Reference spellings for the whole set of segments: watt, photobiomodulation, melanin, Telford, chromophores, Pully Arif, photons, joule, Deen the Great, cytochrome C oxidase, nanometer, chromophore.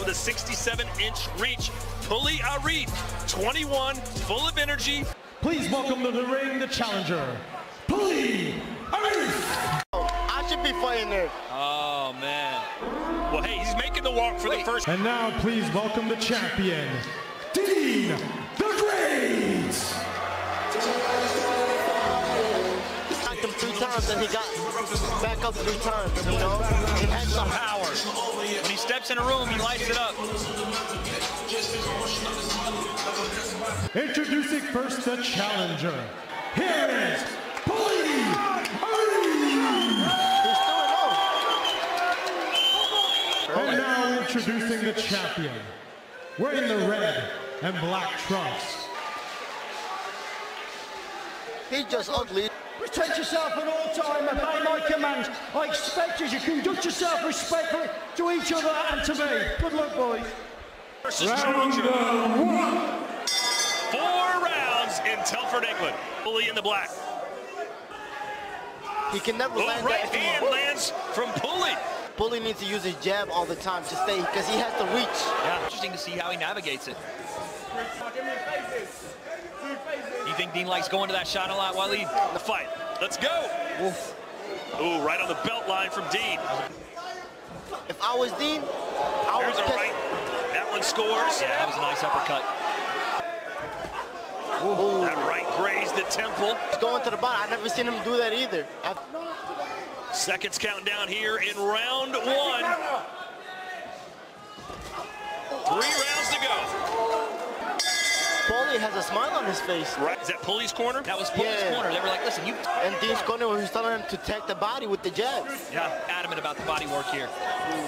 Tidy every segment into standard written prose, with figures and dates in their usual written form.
with a 67-inch reach. Pully Arif, 21, full of energy. Please welcome to the ring the challenger, Pully Arif. I should be fighting there. Oh, man. Well, hey, he's making the walk for the first. And now, please welcome the champion, Deen the Great. And he got back up 3 times, you know? He had some power. When he steps in a room, he lights it up. Introducing first the challenger. Here is Pully Arif. And now introducing the champion. Wearing the red and black trunks. He's just ugly. Protect yourself at all time, obey my commands. I expect you to conduct yourself respectfully to each other and to me. Good luck, boys. Round 1. 4 rounds in Telford, England. Pully in the black. He can never land right that hand anymore. Lands from Pully. Pully needs to use his jab all the time to stay, because he has the reach. Yeah, interesting to see how he navigates it. You think Deen likes going to that shot a lot, Waleed? The fight. Let's go. Oof. Ooh, right on the belt line from Deen. If I was Deen, I would right. That one scores. Yeah, that was a nice uppercut. Ooh. That right grazed the temple. Going to the bottom. I've never seen him do that either. Seconds counting down here in round 1. 3 rounds to go. Pully has a smile on his face. Right, is that Pully's corner? That was Pully's corner. They were like, listen, you... And Deen's corner was telling him to attack the body with the jab. Yeah, adamant about the body work here.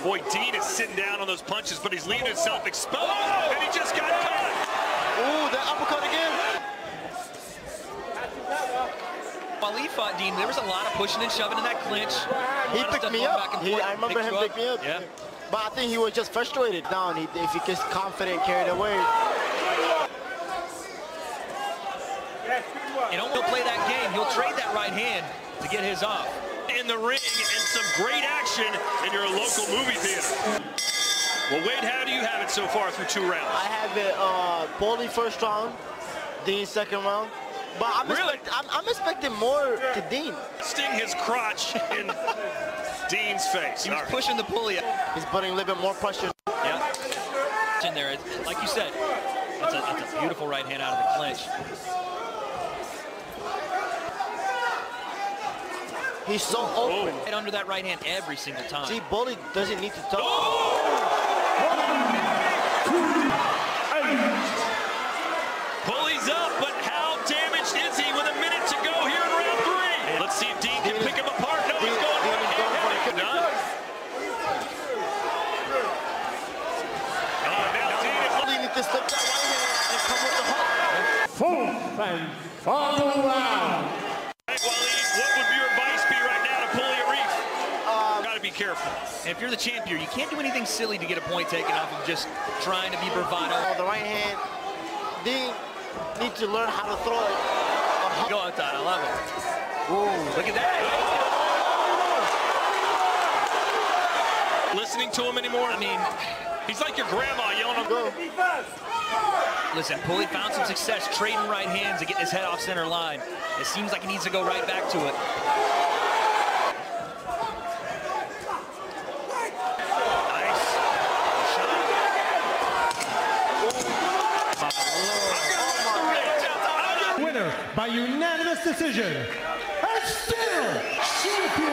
Boy, Deen is sitting down on those punches, but he's leaving himself exposed, and he just got caught. Ooh, that uppercut again. While he fought Deen, there was a lot of pushing and shoving in that clinch. He picked me up. I remember him picking me up. Yeah. But I think he was just frustrated. Down, if he gets confident, carried away. And he'll play that game. He'll trade that right hand to get his off. In the ring, and some great action in your local movie theater. Well, Wade, how do you have it so far through 2 rounds? I have it Pully first round, Deen second round. But I'm, really? I'm expecting more to Deen. Sting his crotch in Deen's face. He was pushing the Pully. He's putting a little bit more pressure. Yeah. In there, like you said, that's a beautiful right hand out of the clinch. He's so open. Right under that right hand every single time. See, Pully doesn't need to touch. Oh! 1, 2, 8. Pully's up, but how damaged is he with a minute to go here in round 3? And let's see if Deen can pick him apart. No, he's going for it. Pully needs to slip that right hand and come with the hook. 4th and final round. Careful. And if you're the champion, you can't do anything silly to get a point taken off of just trying to be bravado. Oh, the right hand, Deen needs to learn how to throw it. Go outside, I love it. Ooh. Look at that. Oh. Listening to him anymore? I mean, he's like your grandma yelling at him. Listen, Pully found some success trading right hands to get his head off center line. It seems like he needs to go right back to it. By unanimous decision, and still champion.